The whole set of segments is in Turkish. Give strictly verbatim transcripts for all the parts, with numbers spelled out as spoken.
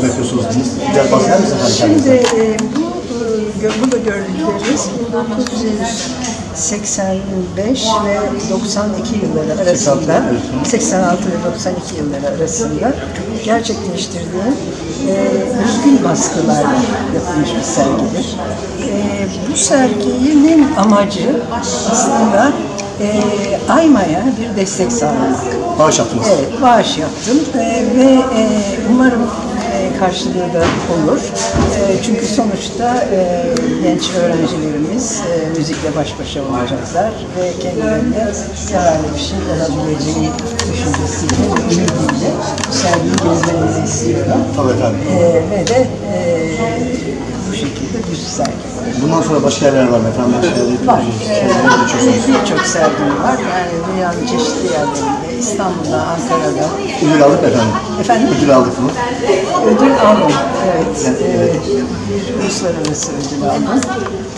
çalışma yapıyorsunuz? Biraz bahseder misiniz? Şimdi e, bu burada gördüklerimiz bin dokuz yüz seksen beş ve doksan iki yılları arasında, seksen altı ve doksan iki yılları arasında gerçekleştirdiğim e, özgün baskılarla yapılmış bir sergidir. E, bu serginin amacı aslında e, Ayma'ya bir destek sağlamak. Bağış yaptınız. Evet, bağış yaptım e, ve e, umarım karşılığı da olur. Çünkü sonuçta genç öğrencilerimiz müzikle baş başa olacaklar ve kendilerine yararlı bir şey olabileceğini düşüncesiyle, ümitiyle bu sergiyi gezmenizi istiyorum. Ve de bu şekilde bir sergi var. Bundan sonra başka yerler var mı efendim? Var. Birçok sergim var. Yani dünyanın çeşitli yerlerinde. İstanbul'da, Ankara'da. Ödül aldık efendim. Efendim? Ödül aldık mı? Ödül aldım, evet. evet. evet. Bir uluslararası ödül aldım.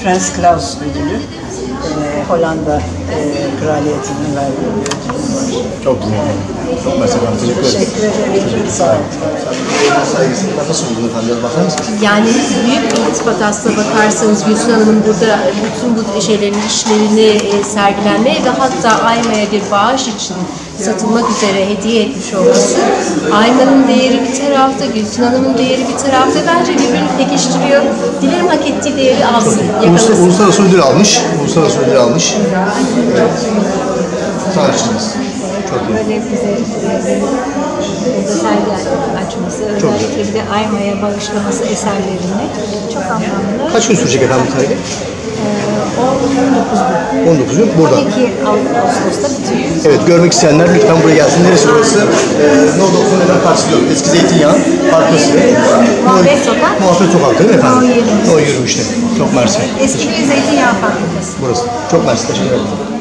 Prens Klaus ödülü. Ee, Hollanda e, Kraliyeti'nin verdiği bir ödülü var. Çok güzel. Evet. Çok mesela. Teşekkür, teşekkür ederim. Sağ olun. Nasıl buldun efendim? Bakar mısınız? Yani büyük bir iltifat aslına bakarsanız Gülsün Hanım'ın burada bütün bu şeylerin işlerini sergilenmeye ve hatta Ayma'ya bir bağış için satılmak üzere hediye etmiş olması, Ayma'nın değeri bir tarafta, Gülsün Hanım'ın değeri bir tarafta, bence birbirini pekiştiriyor. Dilerim hak ettiği değeri alsın, yakalasın. Uluslararası ödül almış, uluslararası ödül almış. Tartıştınız. Çok iyi. Böyle bize eserler açması, özellikle bir de Ayma'ya bağışlaması eserlerini çok anlamlı. Kaç gün sürecek efendim bu sergi? on dokuz gün buradan. on iki Ağustos'ta bitiyor. Evet, görmek isteyenler lütfen buraya gelsin. Neresi burası? No dokuzun hemen karşısında. Eski Zeytinyağı Parkası. Muhabbet Sokak. Muhabbet Sokak değil mi efendim? No yirmi üçte. Çok mersi. Eski Zeytinyağı Parkası. Burası. Çok mersi. Teşekkür ederim.